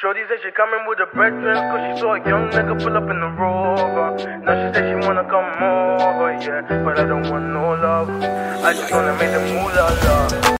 Shorty said she coming with a breakfast, cause she saw a young nigga pull up in the Rover. Now she said she wanna come over, yeah, but I don't want no love, I just wanna make them moolah love.